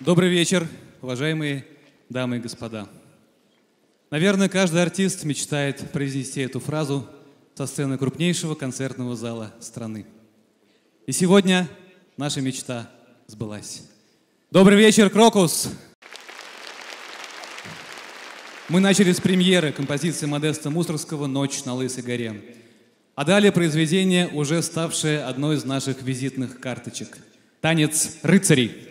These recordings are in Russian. Добрый вечер, уважаемые дамы и господа. Наверное, каждый артист мечтает произнести эту фразу со сцены крупнейшего концертного зала страны. И сегодня наша мечта сбылась. Добрый вечер, Крокус! Мы начали с премьеры композиции Модеста Мусоргского «Ночь на лысой горе». А далее произведение, уже ставшее одной из наших визитных карточек. «Танец рыцарей».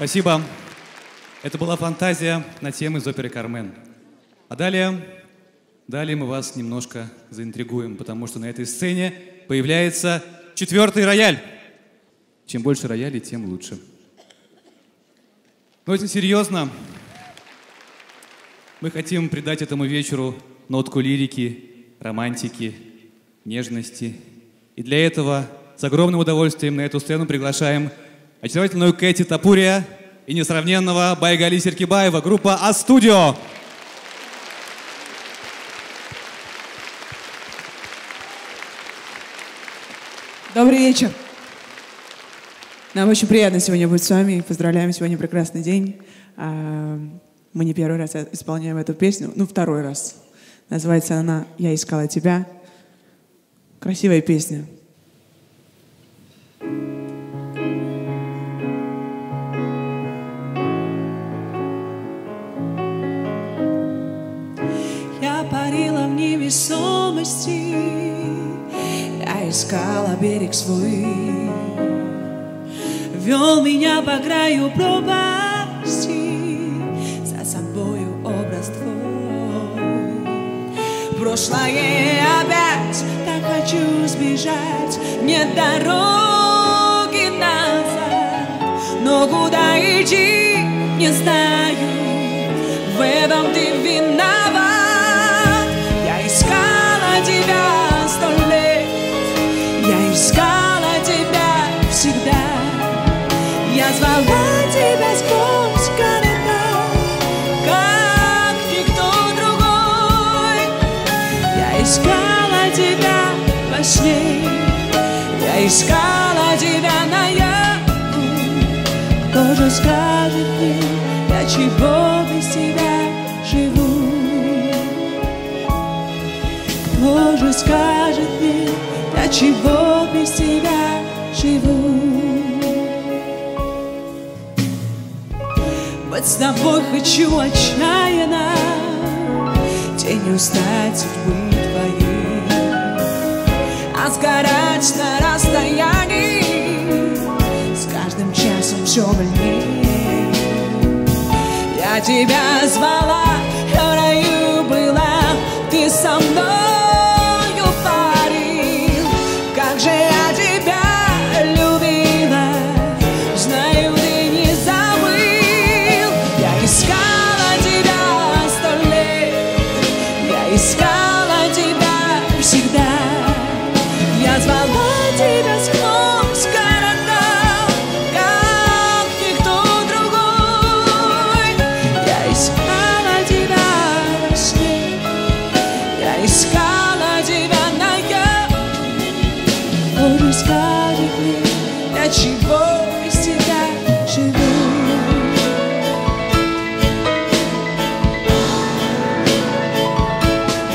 Спасибо. Это была фантазия на тему из оперы «Кармен». А далее мы вас немножко заинтригуем, потому что на этой сцене появляется четвертый рояль. Чем больше роялей, тем лучше. Но очень серьезно. Мы хотим придать этому вечеру нотку лирики, романтики, нежности. И для этого с огромным удовольствием на эту сцену приглашаем очаровательную Кэти Топурия и несравненного Байгали Серкибаева, группа А-Студио. Добрый вечер. Нам очень приятно сегодня быть с вами. Поздравляем, сегодня прекрасный день. Мы не первый раз исполняем эту песню, второй раз. Называется она «Я искала тебя». Красивая песня. Я парила в невесомости, я искала берег свой. Вел меня по краю пропасти, за собою образ твой. Прошлое опять, так хочу сбежать, нет дороги назад. Но куда идти, не знаю, в этом ты виноват. Я искала тебя 100 лет, я искала тебя всегда. Я звала тебя сквозь города, как никто другой. Я искала тебя во сне, я искала тебя наяву. Кто же скажет мне, для чего без тебя живу? Кто же скажет мне, для чего без тебя живу? Быть с тобой хочу отчаянно, тенью стать судьбы твоей, а сгорать на расстоянии с каждым часом все больнее. Я тебя звала, в раю была, ты со мною парил. Как же я тебя любила, знаю, ты не забыл. Искала тебя 100 лет, я искала тебя всегда. Я звала тебя сквозь города, как никто другой. Я искала тебя во сне, я искала тебя наяву. Кто же скажет мне, для чего без тебя живу? Скажет мне, для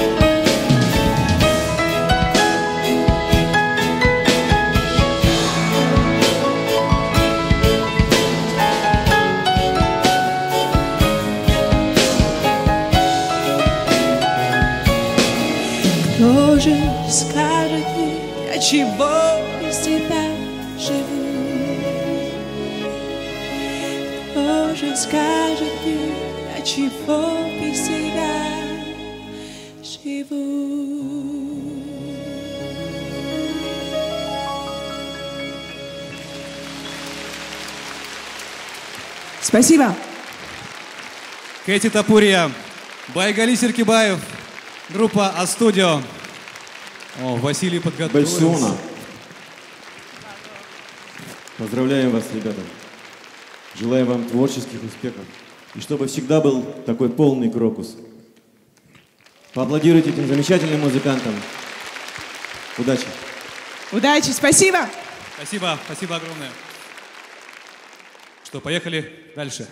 чего без тебя живу? Кто же скажет мне, для чего без тебя живу? Спасибо. Кэти Топурия, Байгали Серкибаев, группа А-Студио. О, Василий Подготовлен. Bel Suono. Поздравляем вас, ребята. Желаем вам творческих успехов. И чтобы всегда был такой полный крокус. Поаплодируйте этим замечательным музыкантам. Удачи. Удачи, спасибо. Спасибо, спасибо огромное. Что, поехали дальше.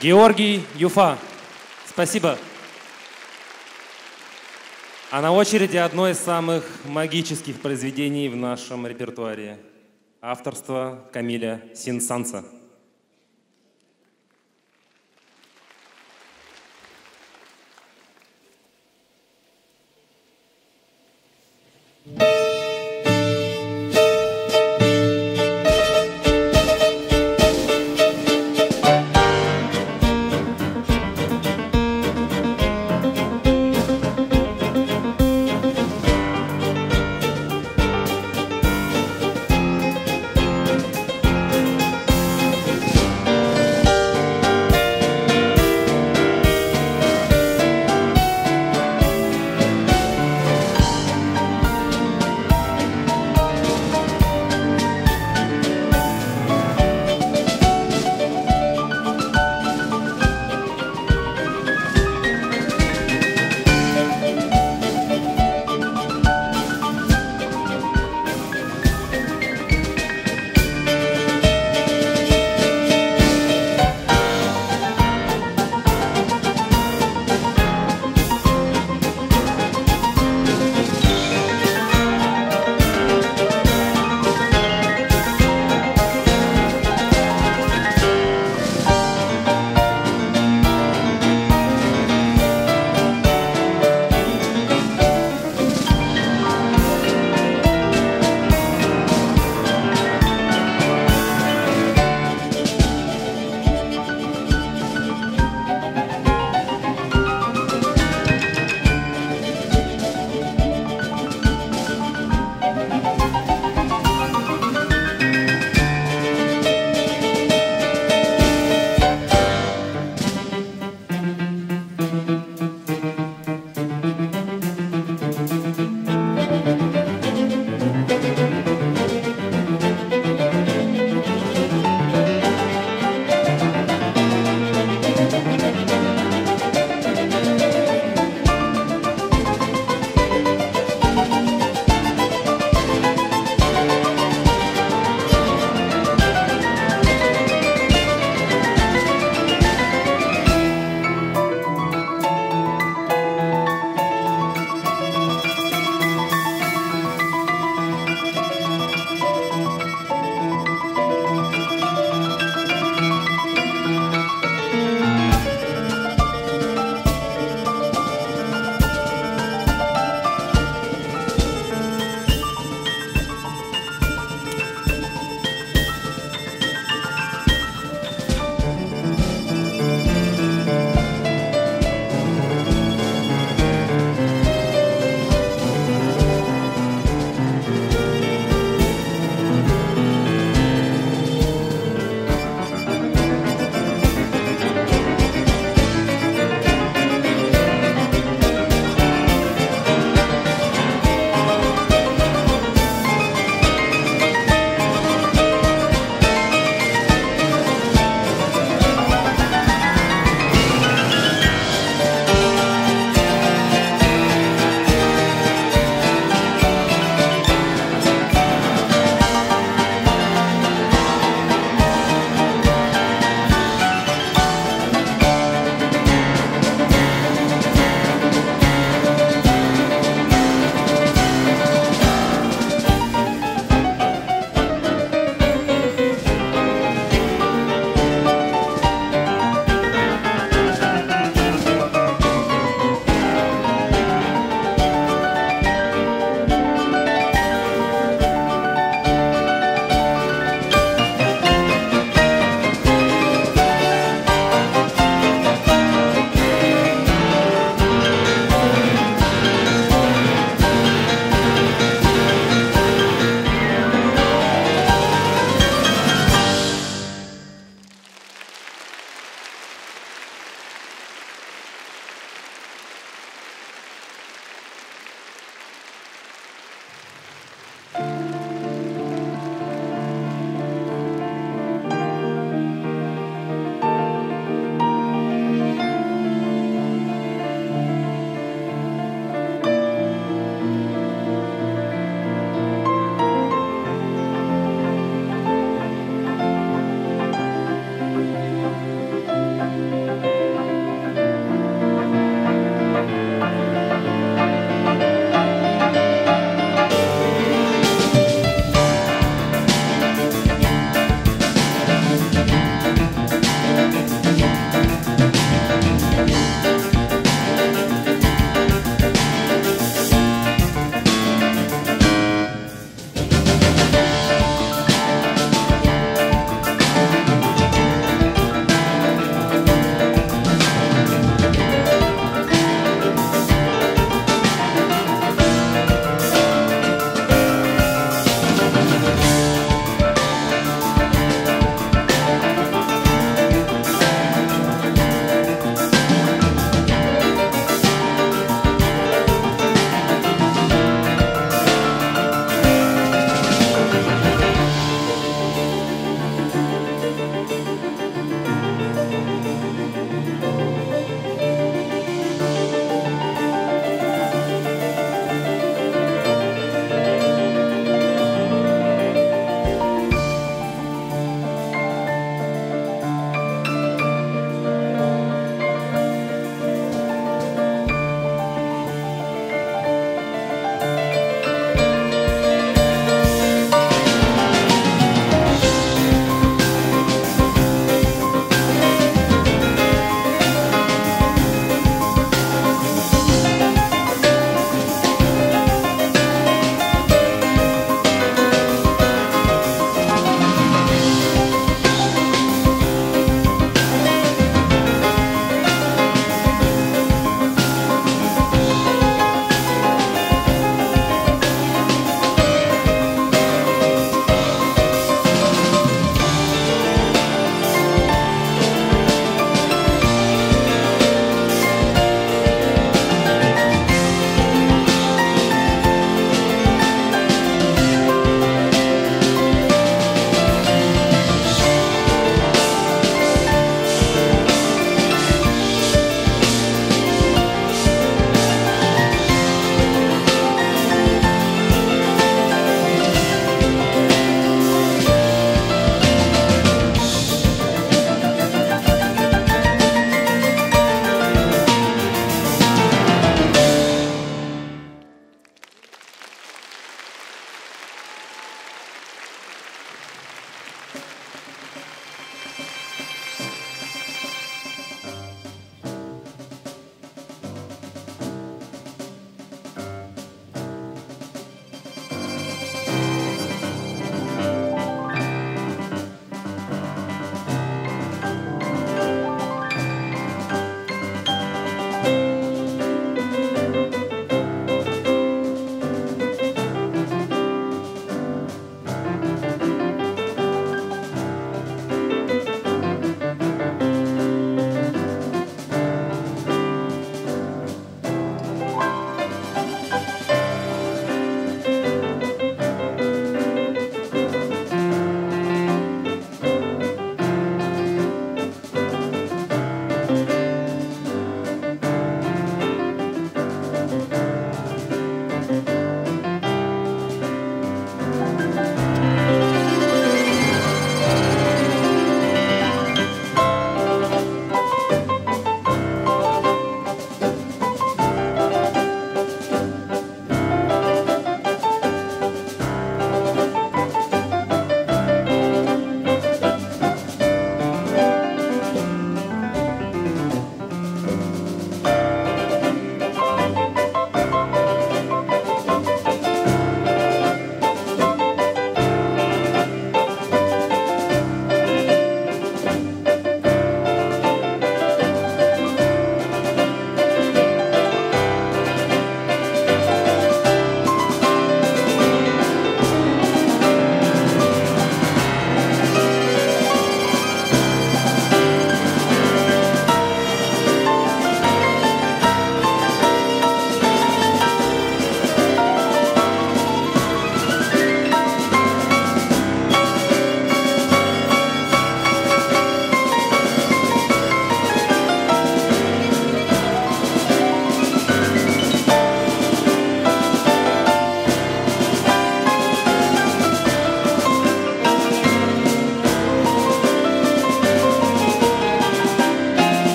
Георгий Юфа. Спасибо. А на очереди одно из самых магических произведений в нашем репертуаре. Авторство Камиля Синсанса.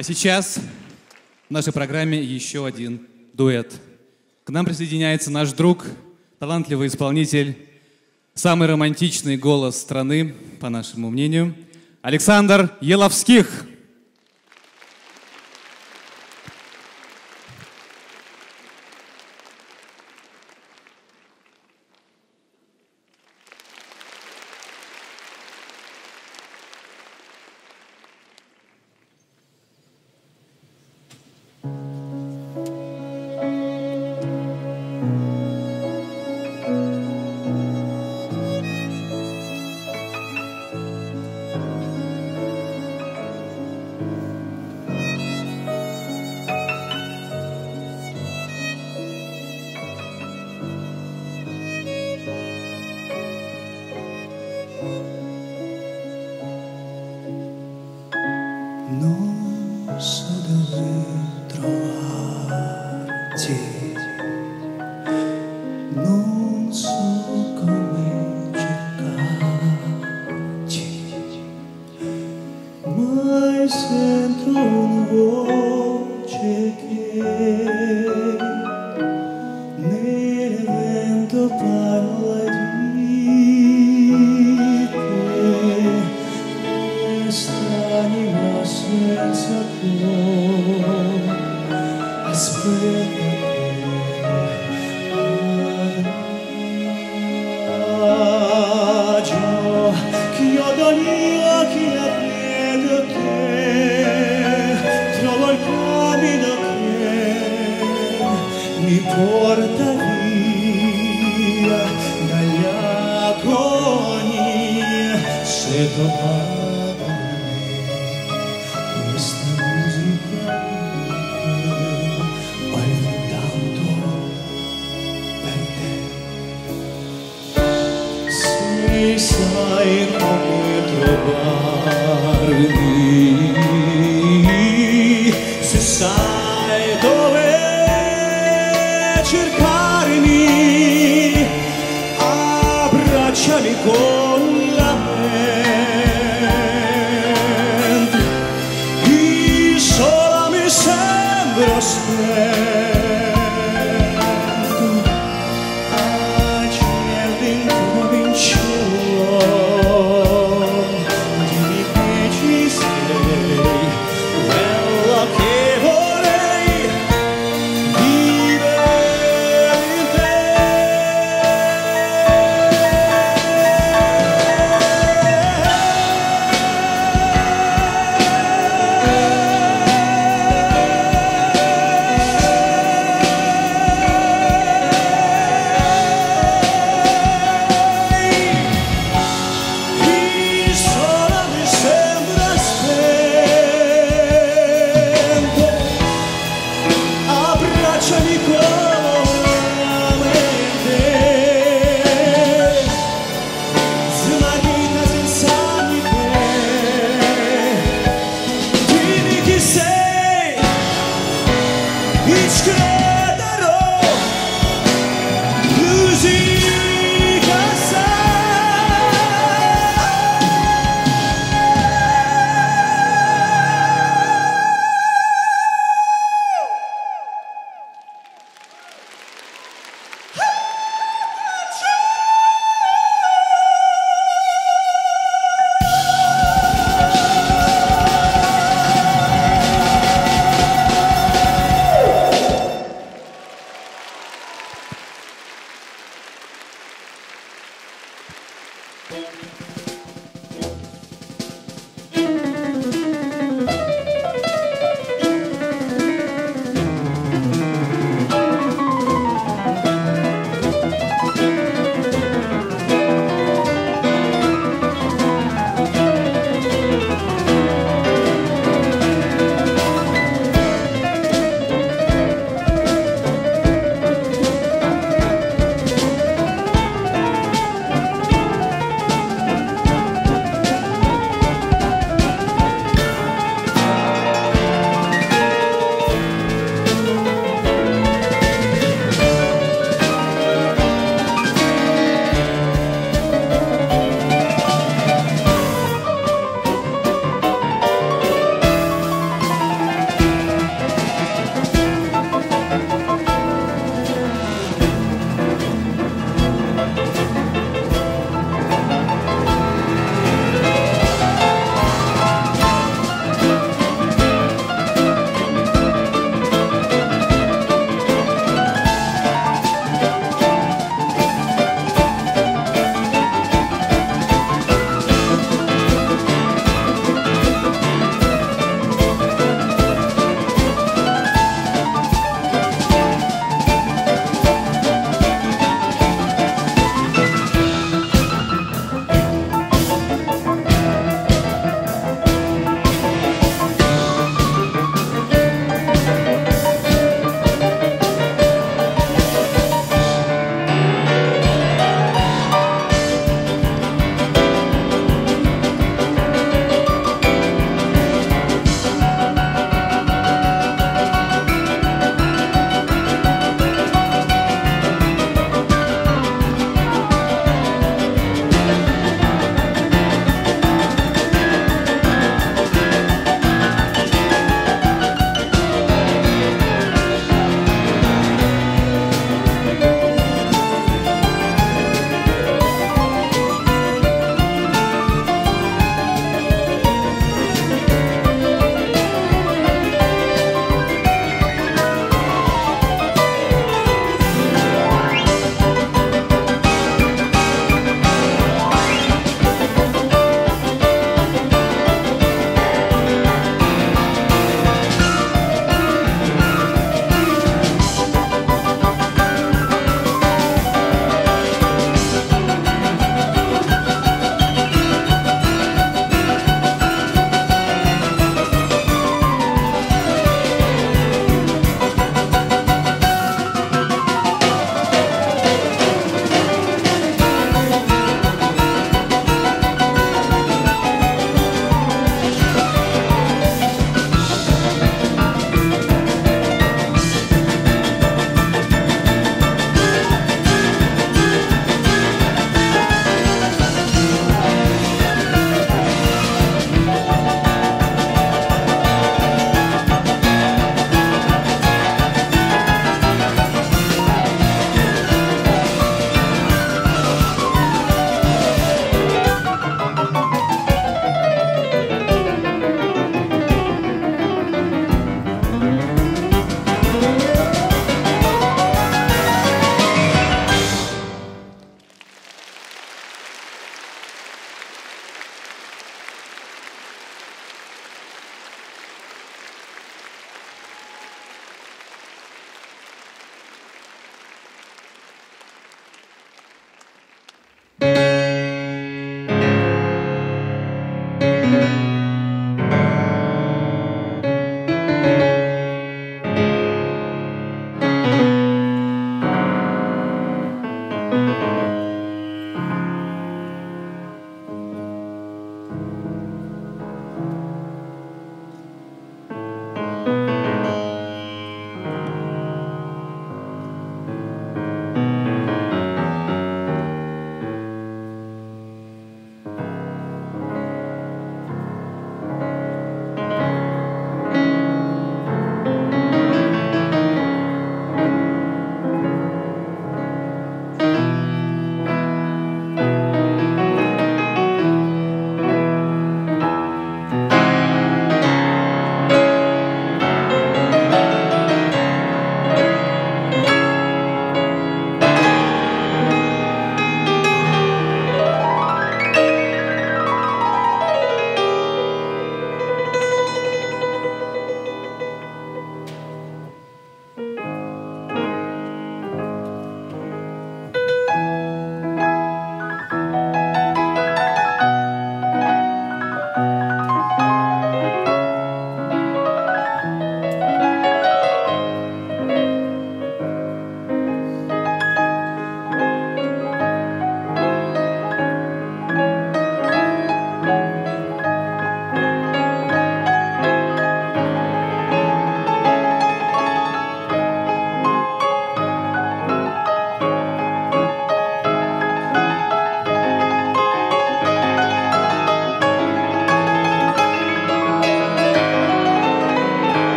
А сейчас в нашей программе еще один дуэт. К нам присоединяется наш друг, талантливый исполнитель, самый романтичный голос страны, по нашему мнению, Александр Еловских.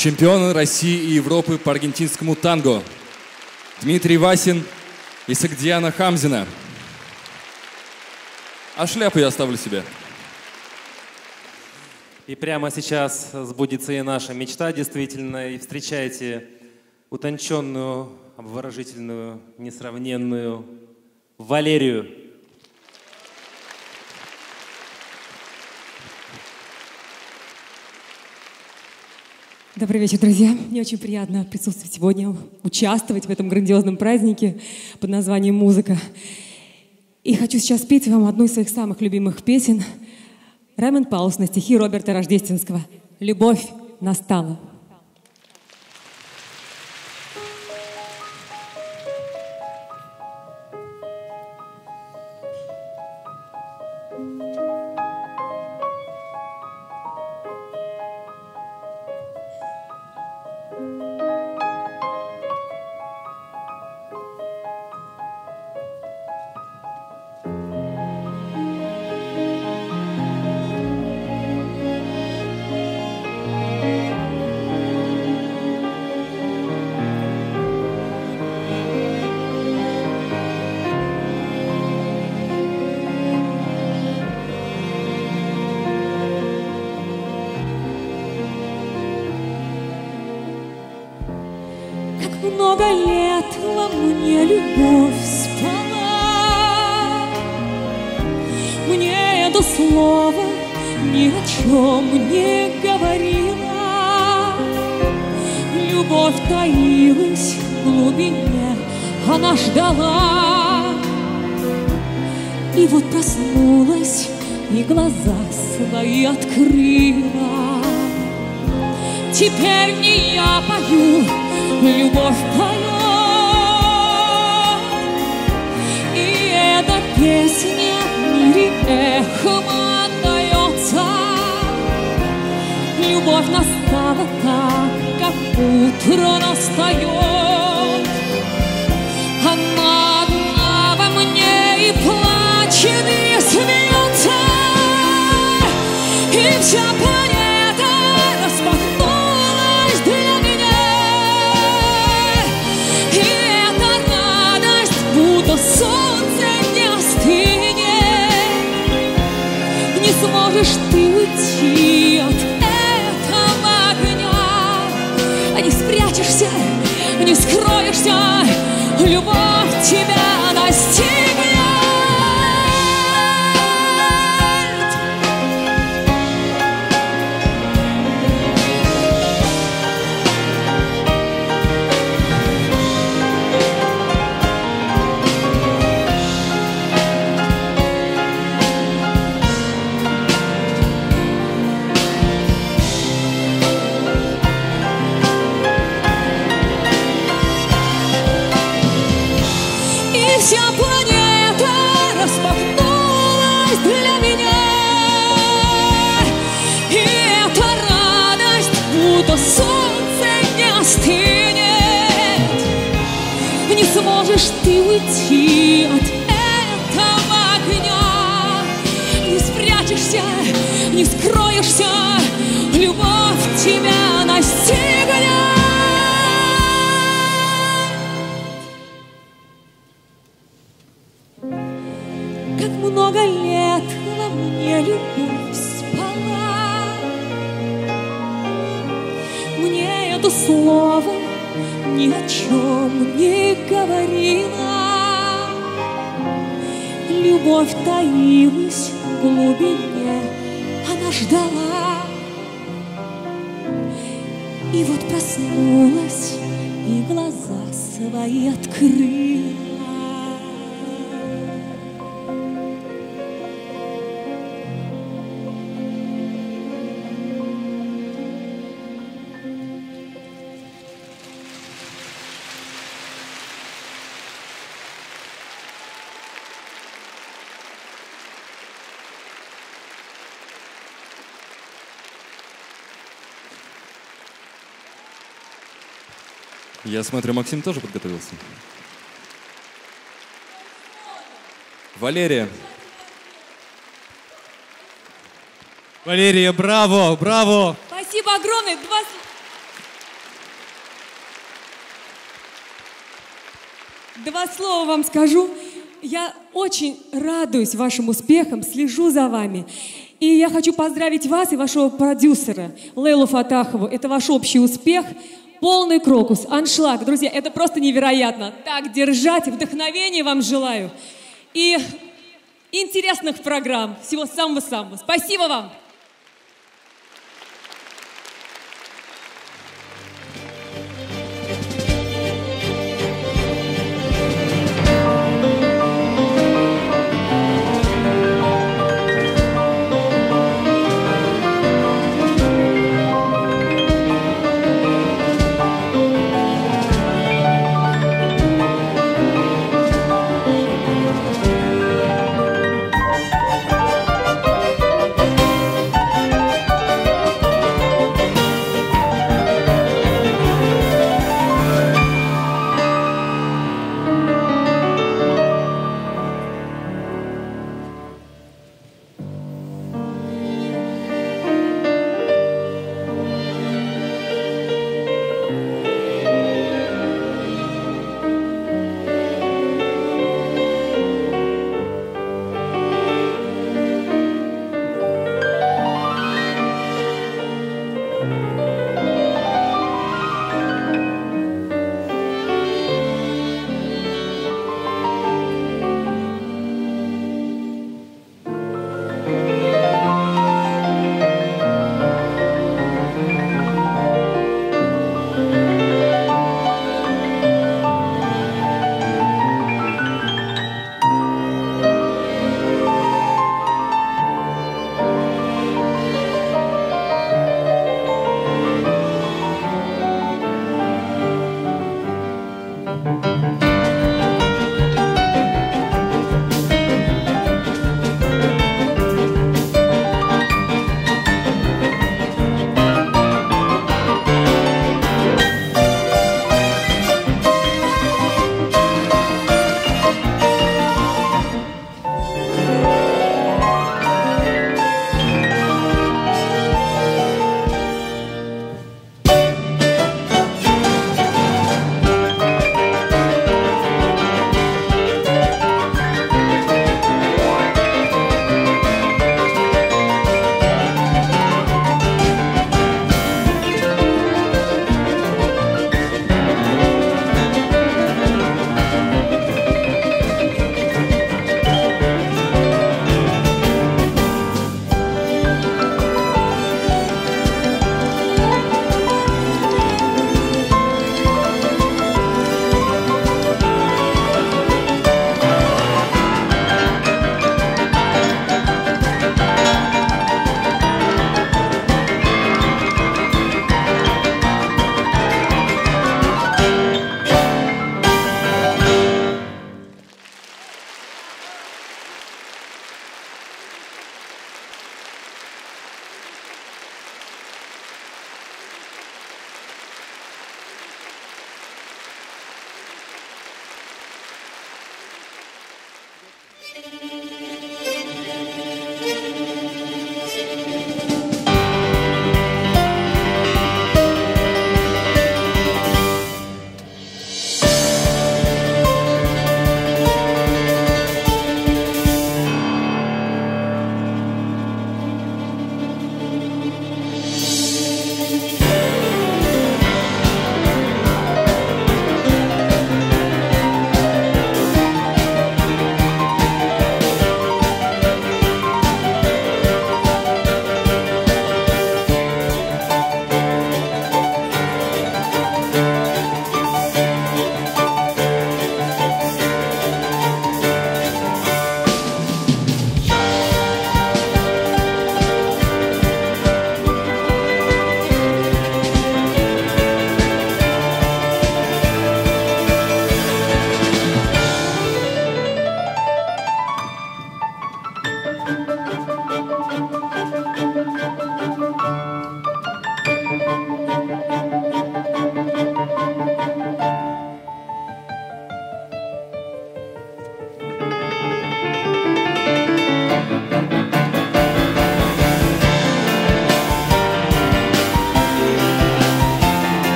чемпион России и Европы по аргентинскому танго Дмитрий Васин и Сагдиана Хамзина. А шляпу я оставлю себе. И прямо сейчас сбудется и наша мечта, действительно. И встречайте утонченную, обворожительную, несравненную Валерию. Добрый вечер, друзья. Мне очень приятно присутствовать сегодня, участвовать в этом грандиозном празднике под названием «Музыка». И хочу сейчас спеть вам одну из своих самых любимых песен Раймонд Паулс на стихи Роберта Рождественского «Любовь настала». Много лет во мне любовь спала. Мне это слово ни о чем не говорила. Любовь таилась в глубине, она ждала. И вот проснулась и глаза свои открыла. Теперь не я пою, любовь поет, и эта песня в мире эхом отдается. Любовь настала так, как утро настает. Она одна во мне и плачет, и смеется, и вся планета распахнулась. Солнце не остынет, не сможешь ты уйти от этого огня, а не спрячешься, не скроешься, любовь тебя настигнет. Солнце не остынет, не сможешь ты уйти от этого огня, не спрячешься, не скроешься, любовь тебя настигнет. Как много лет во мне любовь спала. Мне это слово ни о чем не говорила. Любовь таилась в глубине, она ждала. И вот проснулась и глаза свои открыла. Я смотрю, Максим тоже подготовился. Валерия. Валерия, браво, браво. Спасибо огромное. Два... Два слова вам скажу. Я очень радуюсь вашим успехам, слежу за вами. И я хочу поздравить вас и вашего продюсера Лейлу Фатахову. Это ваш общий успех. Полный крокус, аншлаг. Друзья, это просто невероятно. Так держать, вдохновения вам желаю. И интересных программ. Всего самого-самого. Спасибо вам.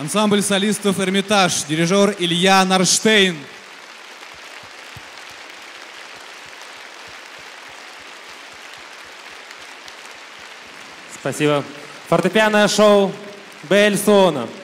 Ансамбль солистов «Эрмитаж», дирижер Илья Норштейн. Спасибо. Фортепианное шоу «Bel Suono».